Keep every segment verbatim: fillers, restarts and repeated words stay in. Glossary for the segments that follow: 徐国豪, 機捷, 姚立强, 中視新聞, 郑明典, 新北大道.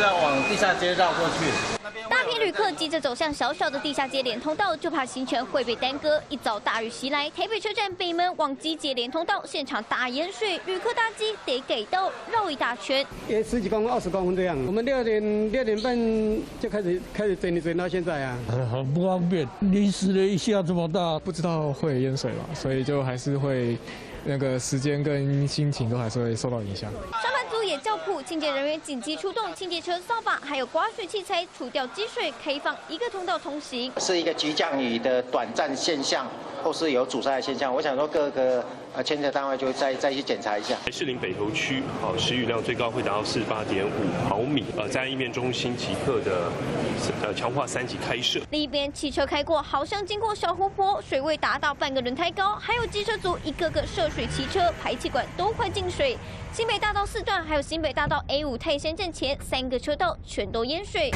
是要往地下街绕过去。 大批旅客急着走向小小的地下街连通道，就怕行程会被耽搁。一早大雨袭来，台北车站北门往机捷连通道，现场大淹水，旅客搭机得给道绕一大圈，也十几公分、二十公分这样。我们六点六点半就开始开始整理，整到现在啊，很不方便，淋湿了一下这么大，不知道会淹水嘛，所以就还是会。 那个时间跟心情都还是会受到影响。上班族也叫苦，清洁人员紧急出动，清洁车、扫把还有刮水器材，除掉积水，开放一个通道通行。是一个急降雨的短暂现象，或是有阻塞的现象。我想说各个呃牵涉单位就再再去检查一下。士林北投区哦，时雨量最高会达到四十八点五毫米。呃，在意面中心即刻的呃强化三级开设。另一边汽车开过，好像经过小湖泊，水位达到半个轮胎高，还有机车族一个个涉。 水骑车排气管都快进水，新北大道四段还有新北大道 A 五泰山站前三个车道全都淹水。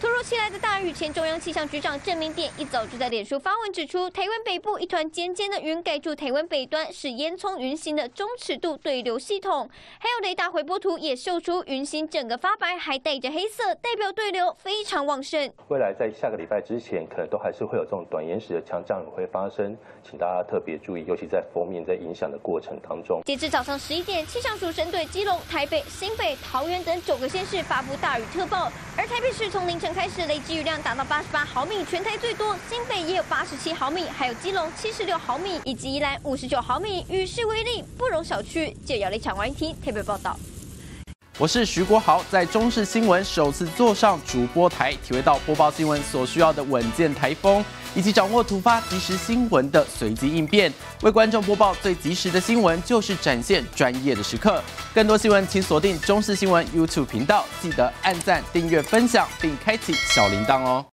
突如其来的大雨，前中央气象局长郑明典一早就在脸书发文指出，台湾北部一团尖尖的云盖住台湾北端，是烟囱云型的中尺度对流系统。还有雷达回波图也秀出云型整个发白，还带着黑色，代表对流非常旺盛。未来在下个礼拜之前，可能都还是会有这种短延时的强降雨会发生，请大家特别注意，尤其在封面在影响的过程当中。截至早上十一点，气象署针对基隆、台北、新北、桃园等九个县市发布大雨特报，而台北市从凌晨。 开始累积雨量达到八十八毫米，全台最多，新北也有八十七毫米，还有基隆七十六毫米，以及宜兰五十九毫米，雨势威力不容小觑。记者姚立强Y T特别报道。我是徐国豪，在中视新闻首次坐上主播台，体会到播报新闻所需要的稳健台风，以及掌握突发即时新闻的随机应变，为观众播报最及时的新闻，就是展现专业的时刻。 更多新闻，请锁定中视新闻 YouTube 频道，记得按赞、订阅、分享，并开启小铃铛哦。